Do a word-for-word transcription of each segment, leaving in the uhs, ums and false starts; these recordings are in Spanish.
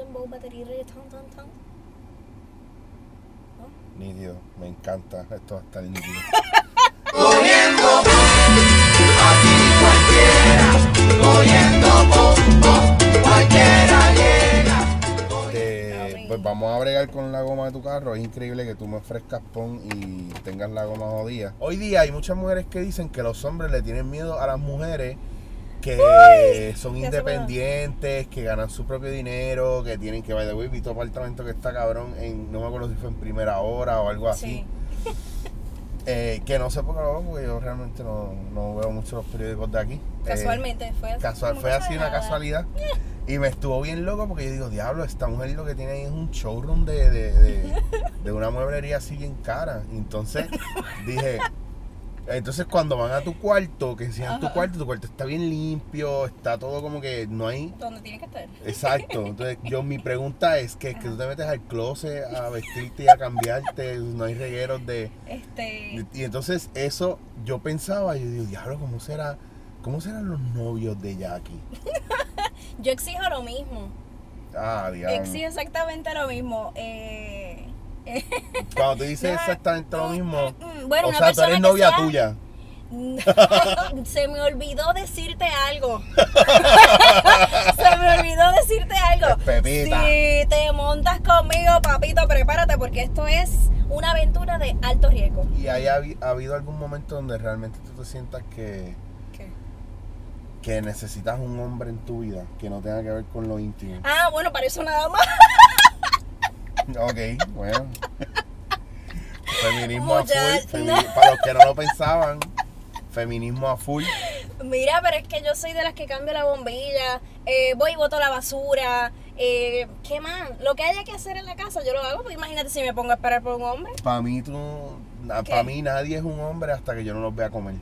dembow, batería y reggaetón, tan, tan. ¿No? Nítido, me encanta. Esto va a estar nítido. Cogiendo aquí cualquiera. Cogiendo pon, cualquiera llega. Eh, pues vamos a bregar con la goma de tu carro. Es increíble que tú me ofrezcas pon y tengas la goma jodida. Hoy día hay muchas mujeres que dicen que los hombres le tienen miedo a las mujeres que Uy, son independientes, que ganan su propio dinero, que tienen que by the way, vi todo apartamento que está cabrón en, no me acuerdo si fue en Primera Hora o algo así. Sí. eh, que no sé por qué lo hago, porque yo realmente no, no veo mucho los periódicos de aquí. Casualmente, eh, fue así. Casual, fue así una casualidad. Y me estuvo bien loco porque yo digo, diablo, esta mujer lo que tiene ahí es un showroom de, de, de, de una mueblería así bien cara. Entonces dije... Entonces cuando van a tu cuarto, que enseñan Ajá. tu cuarto, tu cuarto está bien limpio, está todo como que no hay... Donde tiene que estar. Exacto. Entonces yo, mi pregunta es que, que tú te metes al closet a vestirte y a cambiarte, no hay regueros de... Este... De, y entonces eso yo pensaba, yo digo, diablo, ¿cómo será, cómo serán los novios de Jacky? Yo exijo lo mismo. Ah, diablo. Exijo exactamente lo mismo. Eh... Cuando te dices no, exactamente lo mismo, bueno, o sea, tú eres novia sea... tuya. Se me olvidó decirte algo. Se me olvidó decirte algo. Pepita. Si te montas conmigo, papito, prepárate porque esto es una aventura de alto riesgo. ¿Y hay, ha, ha habido algún momento donde realmente tú te sientas que... que necesitas un hombre en tu vida que no tenga que ver con lo íntimo? Ah, bueno, para eso nada más. Ok, bueno. Feminismo Muchas, a full. Femi no. Para los que no lo pensaban, feminismo a full. Mira, pero es que yo soy de las que cambio la bombilla, eh, voy y boto la basura. Eh, ¿Qué más? Lo que haya que hacer en la casa, yo lo hago. Pues imagínate si me pongo a esperar por un hombre. Para mí, tú, para mí nadie es un hombre hasta que yo no los vea comer.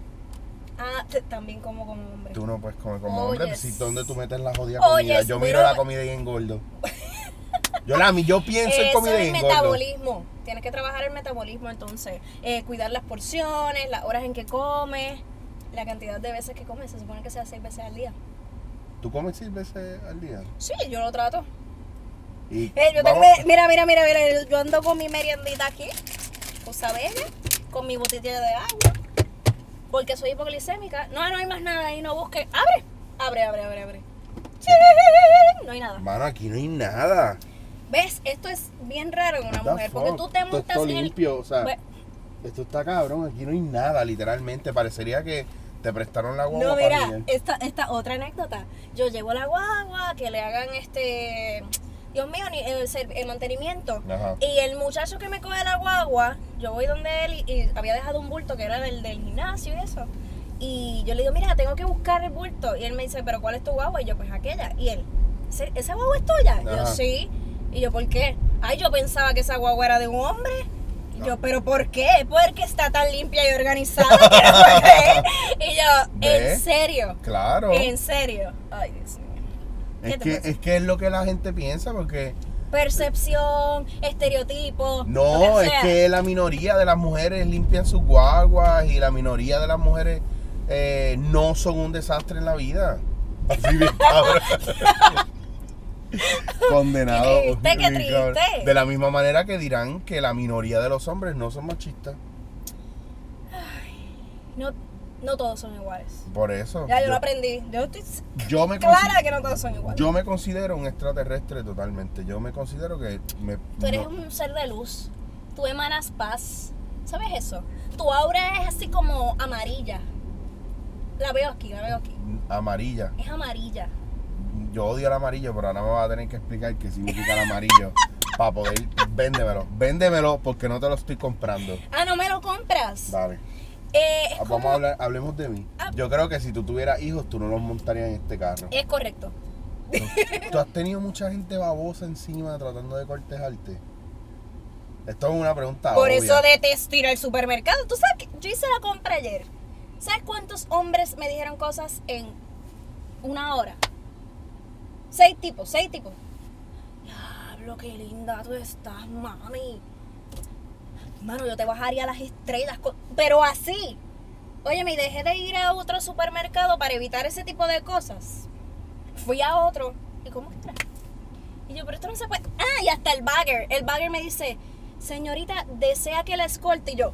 Ah, también como como hombre. Tú no puedes comer como oh, hombre. Yes. Si ¿dónde tú metes la jodida oh, comida? Yes, yo miro la comida y engordo. Yo, la, yo pienso en comida y engordo. Eso es el metabolismo. Tienes que trabajar el metabolismo, entonces. Eh, cuidar las porciones, las horas en que comes, la cantidad de veces que comes. Se supone que sea seis veces al día. ¿Tú comes seis veces al día? Sí, yo lo trato. ¿Y eh, yo tengo, mira, mira, mira, mira. Yo ando con mi meriendita aquí, cosa bella, con mi botella de agua, porque soy hipoglicémica. No, no hay más nada ahí, no busques. ¡Abre! Abre, abre, abre, abre. Sí. No hay nada. Mano, aquí no hay nada. ¿Ves? Esto es bien raro en una mujer, porque tú te montas esto, esto en limpio, el... o sea, pues... Esto está cabrón, aquí no hay nada, literalmente. Parecería que te prestaron la guagua. No, mira, para esta, esta otra anécdota. Yo llevo la guagua, que le hagan este... Dios mío, el, el mantenimiento. Ajá. Y el muchacho que me coge la guagua, yo voy donde él y, y había dejado un bulto que era del, del gimnasio y eso. Y yo le digo, mira, tengo que buscar el bulto. Y él me dice, ¿pero cuál es tu guagua? Y yo, pues aquella. Y él, ¿esa guagua es tuya? Ajá. Y yo, sí. Y yo, ¿por qué? Ay, yo pensaba que esa guagua era de un hombre. Y no. yo, ¿pero por qué? Porque está tan limpia y organizada. ¿Qué? Y yo, ¿en ¿ves? Serio? Claro. ¿En serio? Ay, Dios mío. Es que, es que es lo que la gente piensa, porque... Percepción, estereotipos... No, es que la minoría de las mujeres limpian sus guaguas y la minoría de las mujeres eh, no son un desastre en la vida. Así bien, cabrón. Condenado. Qué triste, qué triste. De la misma manera que dirán que la minoría de los hombres no son machistas. Ay, no, no todos son iguales. Por eso. Ya yo, yo lo aprendí. Yo estoy yo me clara que no todos son iguales. Yo me considero un extraterrestre totalmente. Yo me considero que me, tú eres no. un ser de luz. Tú emanas paz. ¿Sabes eso? Tu aura es así como amarilla. La veo aquí, la veo aquí. Amarilla. Es amarilla. Yo odio el amarillo, pero ahora me vas a tener que explicar qué significa el amarillo. Para poder, véndemelo, véndemelo porque no te lo estoy comprando. Ah, ¿no me lo compras? Dale. Eh, Vamos como... a hablar, hablemos de mí. Ah. Yo creo que si tú tuvieras hijos, tú no los montarías en este carro. Es correcto. ¿Tú, tú has tenido mucha gente babosa encima tratando de cortejarte? Esto es una pregunta Por obvia. Eso detesto ir al supermercado. Tú sabes que yo hice la compra ayer. ¿Sabes cuántos hombres me dijeron cosas en una hora? Seis tipos, seis tipos. Diablo, qué linda tú estás, mami. Mano, yo te bajaría las estrellas, pero así. Oye, me dejé de ir a otro supermercado para evitar ese tipo de cosas. Fui a otro, ¿y cómo estás? Y yo, pero esto no se puede. Ah, y hasta el bagger. El bagger me dice, señorita, ¿desea que la escorte? Y yo,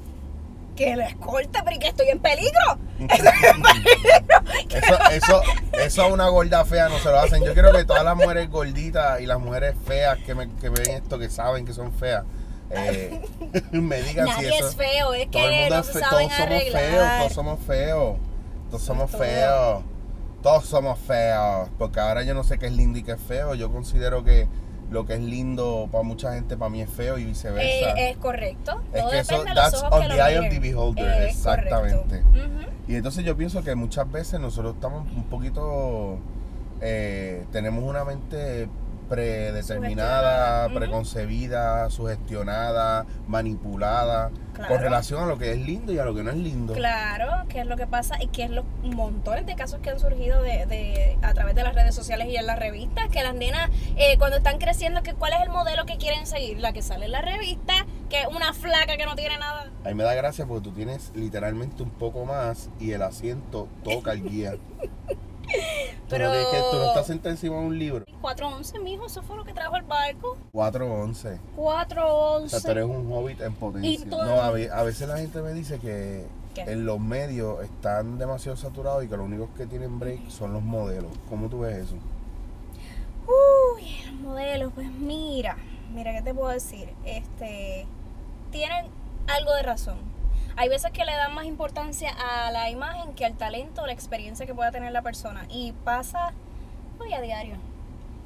que la escorte, pero que estoy en peligro. Estoy en peligro. Eso, eso, eso a una gorda fea no se lo hacen. Yo creo que todas las mujeres gorditas y las mujeres feas que, me, que ven esto, que saben que son feas, eh, me digan nadie si eso. Nadie es feo, es que no se fe, saben todos arreglar. Todos somos feos, todos somos feos, todos somos feos, todos somos feos. Porque ahora yo no sé qué es lindo y qué es feo. Yo considero que lo que es lindo para mucha gente, para mí es feo y viceversa. Eh, es correcto. Es todo que eso, de that's on the eye of the beholder. Eh, Exactamente. Uh-huh. Y entonces yo pienso que muchas veces nosotros estamos un poquito, eh, tenemos una mente predeterminada, uh-huh, preconcebida, sugestionada, manipulada, claro, con relación a lo que es lindo y a lo que no es lindo. Claro, que es lo que pasa y que es los montones de casos que han surgido de, de a través de las redes sociales y en las revistas, que las nenas eh, cuando están creciendo, que ¿cuál es el modelo que quieren seguir? La que sale en la revista, que es una flaca que no tiene nada. A mí me da gracia porque tú tienes literalmente un poco más y el asiento toca el guía. Pero tú no, que, tú no estás sentado encima de un libro. cuatro once, mijo, eso fue lo que trajo el barco. cuatro once. cuatro once. O sea, tú eres un hobbit en potencia. No, a, a veces la gente me dice que ¿qué? En los medios están demasiado saturados y que los únicos que tienen break son los modelos. ¿Cómo tú ves eso? Uy, los modelos, pues mira, mira, ¿qué te puedo decir? Este, tienen algo de razón. Hay veces que le dan más importancia a la imagen que al talento o la experiencia que pueda tener la persona. Y pasa hoy a diario.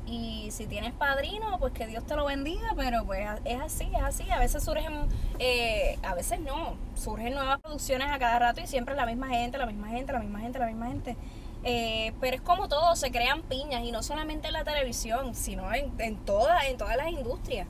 Y si tienes padrino, pues que Dios te lo bendiga, pero pues es así, es así. A veces surgen, eh, a veces no, surgen nuevas producciones a cada rato y siempre la misma gente, la misma gente, la misma gente, la misma gente. Eh, pero es como todo, se crean piñas y no solamente en la televisión, sino en, en, toda, en todas las industrias.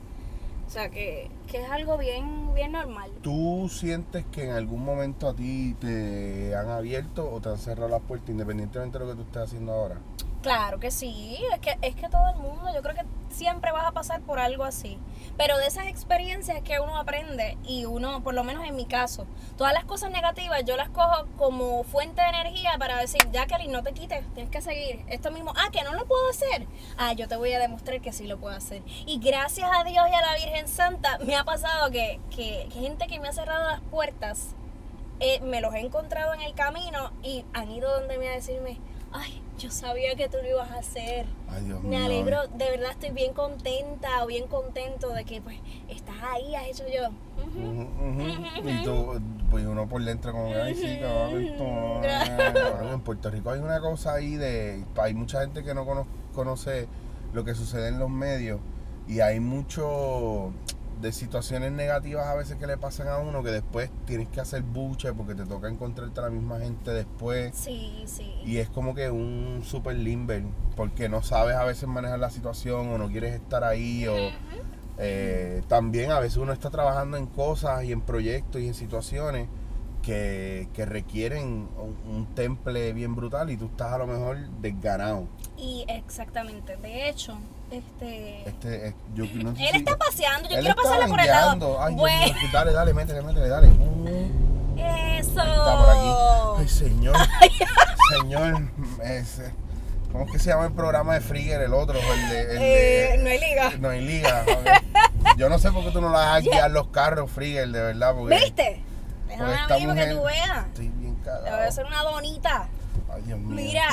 O sea, que, que es algo bien, bien normal. ¿Tú sientes que en algún momento a ti te han abierto o te han cerrado las puertas, independientemente de lo que tú estés haciendo ahora? Claro que sí, es que, es que todo el mundo, yo creo que siempre vas a pasar por algo así. Pero de esas experiencias es que uno aprende y uno, por lo menos en mi caso, todas las cosas negativas yo las cojo como fuente de energía para decir, Jacqueline, no te quites, tienes que seguir. Esto mismo, ah, que no lo puedo hacer. Ah, yo te voy a demostrar que sí lo puedo hacer. Y gracias a Dios y a la Virgen Santa me ha pasado que, que, que gente que me ha cerrado las puertas, eh, me los he encontrado en el camino y han ido donde me a decirme, ay, yo sabía que tú lo ibas a hacer. Ay, Dios mío. Me alegro, de verdad estoy bien contenta o bien contento de que pues estás ahí, has hecho yo. Uh-huh. Uh-huh. Uh-huh. Y tú, pues uno por dentro como que, ay, sí, cabrón. Claro. En Puerto Rico hay una cosa ahí de, hay mucha gente que no cono, conoce lo que sucede en los medios y hay mucho de situaciones negativas a veces que le pasan a uno que después tienes que hacer buche porque te toca encontrarte a la misma gente después. Sí, sí. Y es como que un super limber porque no sabes a veces manejar la situación o no quieres estar ahí. Uh-huh. O eh, también a veces uno está trabajando en cosas y en proyectos y en situaciones que, que requieren un, un temple bien brutal y tú estás a lo mejor desganado. Y exactamente, de hecho... Este, este yo, no sé él si, está paseando, yo quiero pasarle por el lado. Ay, bueno. Dios, Dios, dale, dale, métele, métele, dale. Uh, Eso. Está por aquí. Ay, señor. Ay. Señor, ese, ¿cómo es que se llama el programa de Frigger? El otro, el de... El eh, de no hay liga. No hay liga. Okay. Yo no sé por qué tú no la vas a guiar los carros, Frigger, de verdad. Porque, ¿viste? Déjame a mí porque tú veas. Estoy bien cagado. Te voy a hacer una donita. Ay, Dios mío. Mira.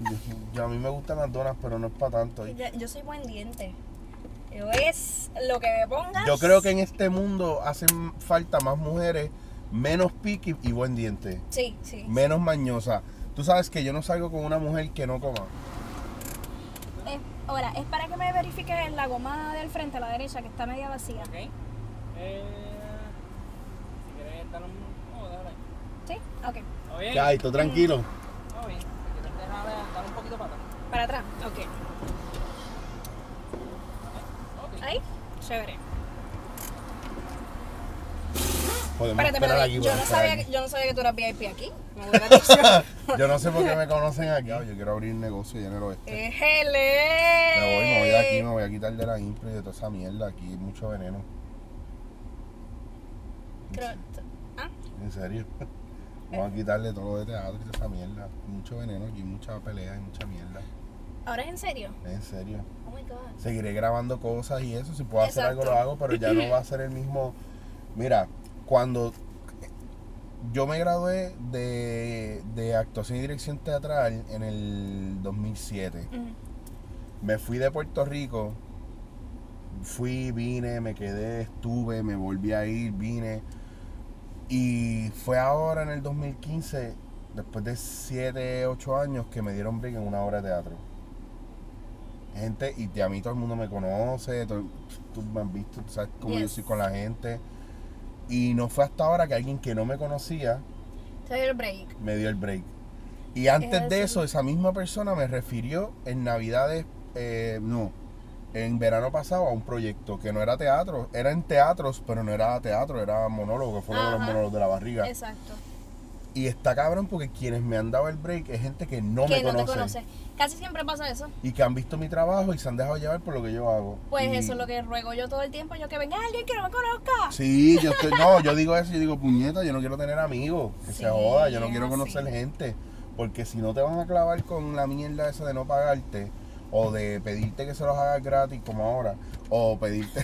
Dios. A mí me gustan las donas, pero no es para tanto. Yo, yo soy buen diente. Yo es lo que me pongas. Yo creo que en este mundo hacen falta más mujeres, menos piqui y buen diente. Sí, sí. Menos mañosa. Tú sabes que yo no salgo con una mujer que no coma. Eh, ahora, es para que me verifiques la goma del frente a la derecha, que está media vacía. Ok. Eh, si quieres dar un... Oh, déjala ahí. Sí, ok. Oye. Ya, y tú tranquilo. Mm. Oye. Dar un poquito para atrás. Para atrás, ok. okay. Ahí, chévere. Espérate, espérate. Yo, no sabía, yo no sabía que tú eras V I P aquí. No yo no sé por qué me conocen aquí. Yo quiero abrir un negocio allá en el oeste. ¡Éjele! Me voy, me voy de aquí, me voy a quitar de la impre y de toda esa mierda. Aquí hay mucho veneno. Creo, ¿ah? ¿En serio? Vamos a quitarle todo de teatro y toda esa mierda. Mucho veneno aquí, mucha pelea y mucha mierda. ¿Ahora es en serio? En serio. Oh my God. Seguiré grabando cosas y eso. Si puedo hacer Exacto. algo, lo hago, pero ya no va a ser el mismo. Mira, cuando yo me gradué de, de actuación y dirección teatral en el dos mil siete, uh-huh. me fui de Puerto Rico. Fui, vine, me quedé, estuve, me volví a ir, vine. Y fue ahora en el dos mil quince, después de siete, ocho años, que me dieron break en una obra de teatro. Gente, y de a mí todo el mundo me conoce, todo, tú me has visto, tú sabes cómo yes. yo soy con la gente. Y no fue hasta ahora que alguien que no me conocía te dio el break. Me dio el break. Y antes es de eso, esa misma persona me refirió en Navidades, eh, no, en verano pasado a un proyecto que no era teatro, era en teatros, pero no era teatro, era monólogo, que fueron los monólogos de la barriga. Exacto. Y está cabrón porque quienes me han dado el break es gente que no que me no conoce. Que no te conoce. Casi siempre pasa eso. Y que han visto mi trabajo y se han dejado llevar por lo que yo hago. Pues y... eso es lo que ruego yo todo el tiempo, yo que venga alguien que no me conozca. Sí, yo estoy, no, yo digo eso, yo digo, puñeta, yo no quiero tener amigos, que sí, se joda, yo no quiero conocer sí. gente, porque si no te van a clavar con la mierda esa de no pagarte, o de pedirte que se los hagas gratis como ahora, o pedirte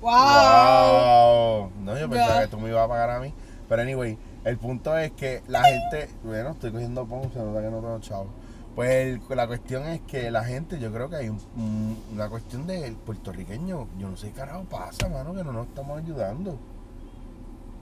wow. wow no yo pensaba yeah. que tú me ibas a pagar a mí, pero anyway, el punto es que la gente, bueno, estoy cogiendo pon, se nota que no tengo chavo. Pues el, la cuestión es que la gente, yo creo que hay un, una cuestión del puertorriqueño, yo no sé qué carajo pasa, mano, que no nos estamos ayudando.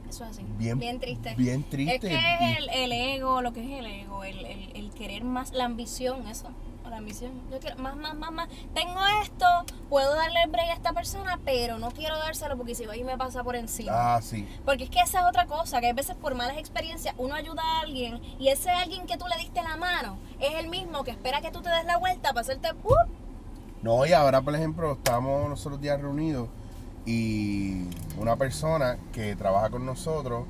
Eso es así, bien, bien triste. Bien triste. Es que es el, el ego, lo que es el ego, el, el, el querer más, la ambición, eso, la ambición. Yo quiero más, más, más, más. Tengo esto, puedo darle el break a esta persona, pero no quiero dárselo porque si va y me pasa por encima. Ah, sí. Porque es que esa es otra cosa, que a veces por malas experiencias uno ayuda a alguien y ese alguien que tú le diste la mano es el mismo que espera que tú te des la vuelta para hacerte... Uh. No, y ahora, por ejemplo, estamos nosotros días reunidos y una persona que trabaja con nosotros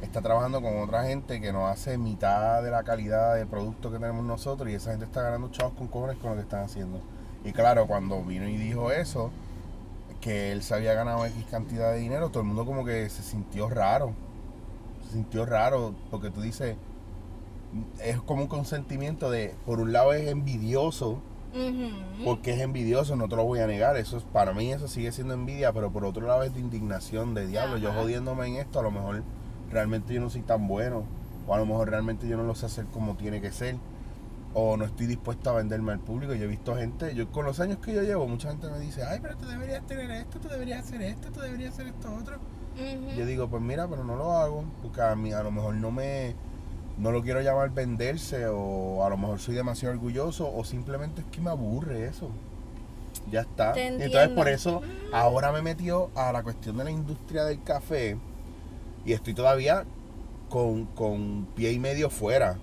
está trabajando con otra gente que nos hace mitad de la calidad de producto que tenemos nosotros y esa gente está ganando chavos con cojones con lo que están haciendo. Y claro, cuando vino y dijo eso, que él se había ganado X cantidad de dinero, todo el mundo como que se sintió raro. Se sintió raro porque tú dices, es como un consentimiento de, por un lado es envidioso, porque es envidioso, no te lo voy a negar, eso es, para mí eso sigue siendo envidia, pero por otro lado es de indignación, de diablo, yo jodiéndome en esto, a lo mejor realmente yo no soy tan bueno, o a lo mejor realmente yo no lo sé hacer como tiene que ser, o no estoy dispuesto a venderme al público. Yo he visto gente, yo con los años que yo llevo, mucha gente me dice, ay, pero tú deberías tener esto, tú deberías hacer esto, tú deberías hacer esto otro. Uh-huh. Yo digo, pues mira, pero no lo hago, porque a mí a lo mejor no me... no lo quiero llamar venderse, o a lo mejor soy demasiado orgulloso, o simplemente es que me aburre eso. Ya está. Te entiendo. Entonces por eso ahora me metió a la cuestión de la industria del café y estoy todavía con, con pie y medio fuera,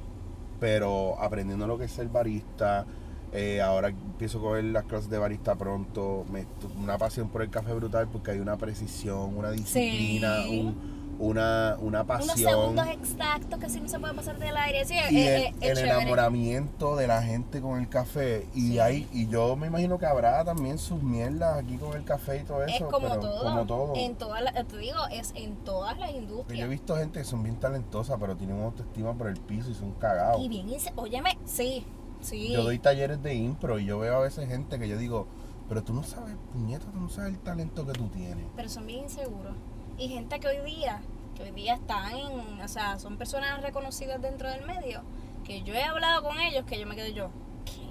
pero aprendiendo lo que es ser barista. Eh, ahora empiezo a coger las clases de barista pronto. Me, una pasión por el café brutal porque hay una precisión, una disciplina, sí. un... Una, una pasión. Unos segundos exactos que sí no se puede pasar del aire. Sí, y es, el, es el enamoramiento de la gente con el café. Y sí. hay, y yo me imagino que habrá también sus mierdas aquí con el café y todo eso. Es como, pero, todo, como todo. En todas las, te digo, es en todas las industrias. Pero yo he visto gente que son bien talentosas, pero tienen una autoestima por el piso y son cagados. Y bien, y se, óyeme, sí, sí. Yo doy talleres de impro y yo veo a veces gente que yo digo, pero tú no sabes, puñeta, tú no sabes el talento que tú tienes. Pero son bien inseguros. Y gente que hoy día, que hoy día están en, o sea, son personas reconocidas dentro del medio, que yo he hablado con ellos, que yo me quedo yo,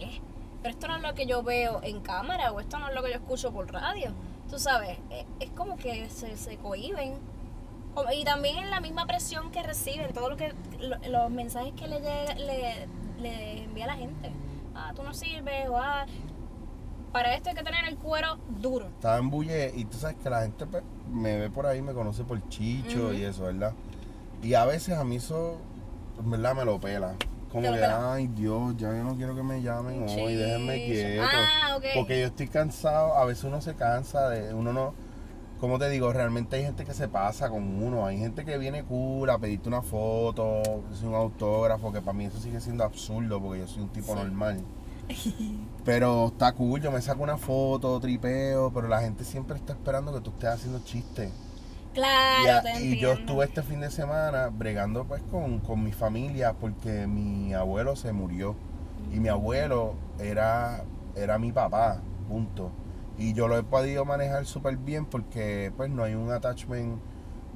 ¿qué? Pero esto no es lo que yo veo en cámara, o esto no es lo que yo escucho por radio. Tú sabes, es como que se, se cohíben. Y también es la misma presión que reciben, todo lo que, los mensajes que le, le, le envía a la gente. Ah, tú no sirves, o ah... Para esto hay que tener el cuero duro. Estaba en bulle y tú sabes que la gente me ve por ahí, me conoce por chicho uh-huh. y eso, ¿verdad? Y a veces a mí eso, ¿verdad? Me lo pela. Como que, pela? Ay Dios, ya yo no quiero que me llamen chicho. Hoy, déjenme quieto. Ah, okay. Porque yo estoy cansado, a veces uno se cansa, de, uno no... Como te digo, realmente hay gente que se pasa con uno, hay gente que viene cool a pedirte una foto, un autógrafo, que para mí eso sigue siendo absurdo porque yo soy un tipo sí. normal. Pero está cool, yo me saco una foto, tripeo, pero la gente siempre está esperando que tú estés haciendo chistes. Claro, y, a, te entiendo. Y yo estuve este fin de semana bregando pues con, con mi familia porque mi abuelo se murió. Y mi abuelo era, era mi papá, punto. Y yo lo he podido manejar súper bien porque pues no hay un attachment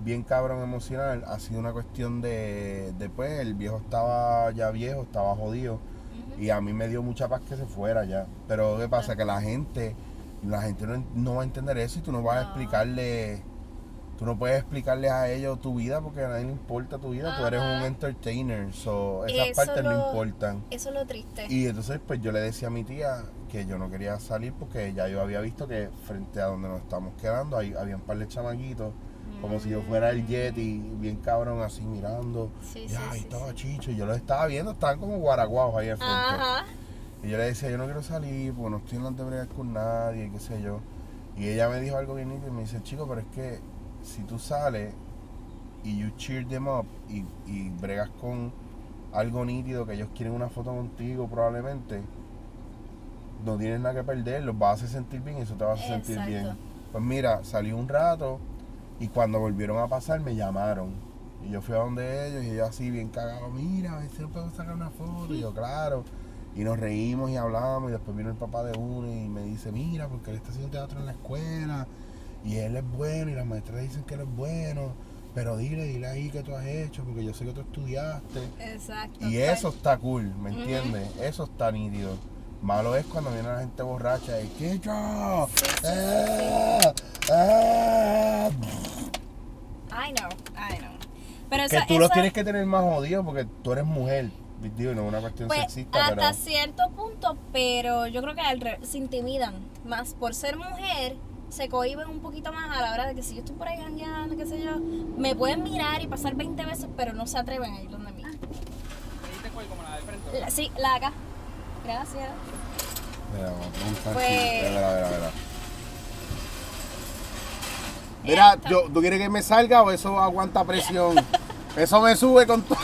bien cabrón emocional. Ha sido una cuestión de, de pues, el viejo estaba ya viejo, estaba jodido. Uh-huh. Y a mí me dio mucha paz que se fuera ya. Pero ¿qué pasa? Uh-huh. Que la gente, la gente no, no va a entender eso y tú no vas no. a explicarle... Tú no puedes explicarles a ellos tu vida porque a nadie le importa tu vida. Ajá. Tú eres un entertainer, so esas eso partes lo, no importan. Eso es lo triste. Y entonces pues yo le decía a mi tía que yo no quería salir porque ya yo había visto que frente a donde nos estamos quedando ahí había un par de chamaquitos, mm. como si yo fuera el Yeti, bien cabrón así mirando. Sí, y ahí sí, estaba sí, Chicho, y yo los estaba viendo, estaban como guaraguajos ahí al frente. Ajá. Y yo le decía, yo no quiero salir porque no estoy en las de bregas con nadie, qué sé yo. Y ella me dijo algo bien lindo y me dice, chico, pero es que... si tú sales y you cheer them up y, y bregas con algo nítido que ellos quieren una foto contigo probablemente, no tienes nada que perder, los vas a hacer sentir bien y eso te va a hacer sentir bien. Pues mira, salí un rato y cuando volvieron a pasar me llamaron. Y yo fui a donde ellos y ellos así bien cagados, mira, a ver si nos podemos sacar una foto. Y yo, claro. Y nos reímos y hablamos y después vino el papá de uno y me dice, mira, porque él está haciendo teatro en la escuela. Y él es bueno, y las maestras dicen que él es bueno, pero dile, dile ahí que tú has hecho, porque yo sé que tú estudiaste. Exacto. Y eso está cool, ¿me entiendes? Mm-hmm. Eso está nítido. Malo es cuando viene la gente borracha y ¡Chicho! Sí, sí, ¡Eh! Sí. ¡Eh! I know, I know. Pero que eso, tú eso... los tienes que tener más jodidos porque tú eres mujer. Digo, no es una cuestión pues, sexista, hasta pero... cierto punto, pero yo creo que al re... se intimidan más por ser mujer. Se cohiben un poquito más a la hora de que si yo estoy por ahí jangueando, qué sé yo, me pueden mirar y pasar veinte veces, pero no se atreven a ir donde mí. ¿Viste cuál? ¿Como la del frente? La, sí, la de acá. Gracias. Mira, vamos a ver, pues... mira, mira, mira. Mira, yo, ¿tú quieres que me salga o eso aguanta presión? Eso me sube con todo.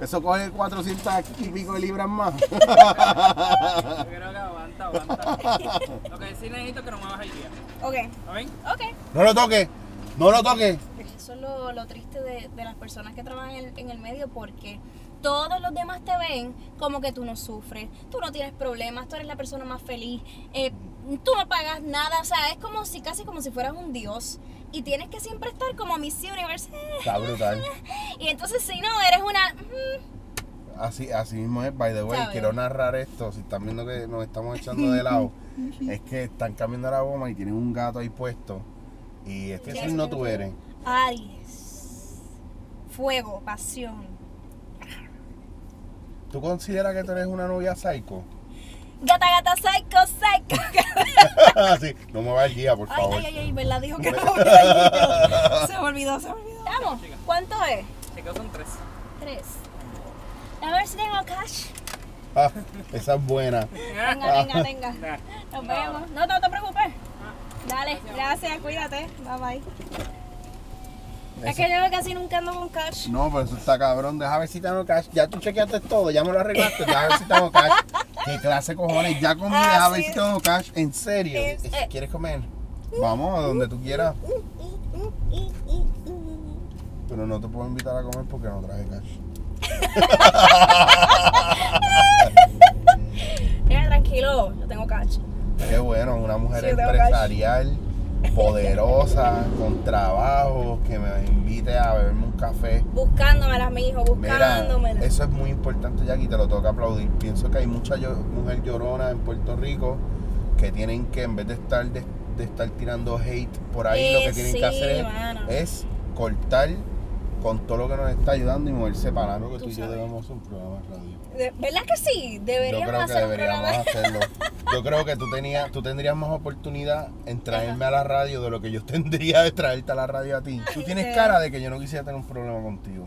Eso coge cuatrocientas y pico de libras más. Yo creo que aguanta, aguanta. Lo que sí necesito es que no muevas el día. Ok. ¿Está bien? Ok. No lo toques. No lo toques. Eso es lo, lo triste de, de las personas que trabajan en, en el medio porque todos los demás te ven como que tú no sufres, tú no tienes problemas, tú eres la persona más feliz, eh, tú no pagas nada, o sea, es como si casi como si fueras un dios. Y tienes que siempre estar como Miss Universe. Está brutal. Y entonces si no, eres una... Así, así mismo es, by the way, ¿sabes? Quiero narrar esto, si están viendo que nos estamos echando de lado, es que están cambiando la goma y tienen un gato ahí puesto. Y este yes, signo tú eres. Aries. Fuego, pasión. ¿Tú consideras que tú eres una novia psycho? Gata, gata, psycho, psycho. Sí, no me va el guía, por favor. Ay, ay, ay, ¿verdad? Dijo que no me va el guía. Se me olvidó, se me olvidó. Vamos, ¿cuánto es? Chicos, son tres. Tres. A ver si tengo cash. Ah, esa es buena. Venga, venga, venga. Nos vemos. No, no te preocupes. Dale, gracias, cuídate. Bye, bye. Eso. Es que yo casi nunca ando con cash. No, pero eso está cabrón. Deja ver si tengo cash. Ya tú chequeaste todo, ya me lo arreglaste. Deja ver si tengo cash. Qué clase cojones. Ya comí, ah, deja sí. ver si tengo cash. En serio. Es, eh. ¿Quieres comer? Vamos a donde tú quieras. Pero no te puedo invitar a comer porque no traje cash. Mira, tranquilo. Yo tengo cash. Qué bueno. Una mujer sí, empresarial. Cash. Poderosa, con trabajo, que me invite a beberme un café. Buscándomelas, mi hijo, buscándomelas. Eso es muy importante, Jacky, te lo tengo que aplaudir. Pienso que hay mucha yo, mujer llorona en Puerto Rico que tienen que, en vez de estar, de, de estar tirando hate por ahí, eh, lo que tienen sí, que hacer es, es cortar con todo lo que nos está ayudando y moverse para algo que tú, tú y yo debemos hacer un programa de radio. De, ¿Verdad que sí? Deberíamos yo creo hacer que deberíamos un programa. Hacerlo. Yo creo que tú, tenías, tú tendrías más oportunidad en traerme Ajá. a la radio de lo que yo tendría de traerte a la radio a ti. Tú tienes cara de que yo no quisiera tener un problema contigo.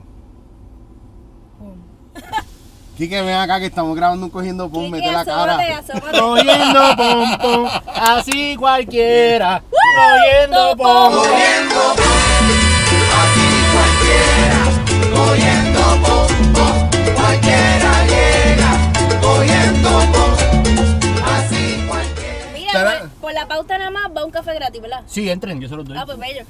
Quique, ven acá que estamos grabando un Cogiendo Pon, mete la cara. Asómate. Cogiendo Pon, pon, así cualquiera. Cogiendo Pon, cogiendo pon, así cualquiera. Cogiendo Pon, pon, cualquiera llega. Cogiendo Pon. Por la pauta nada más va un café gratis, ¿verdad? Sí, entren, yo se los doy. Ah, pues bello.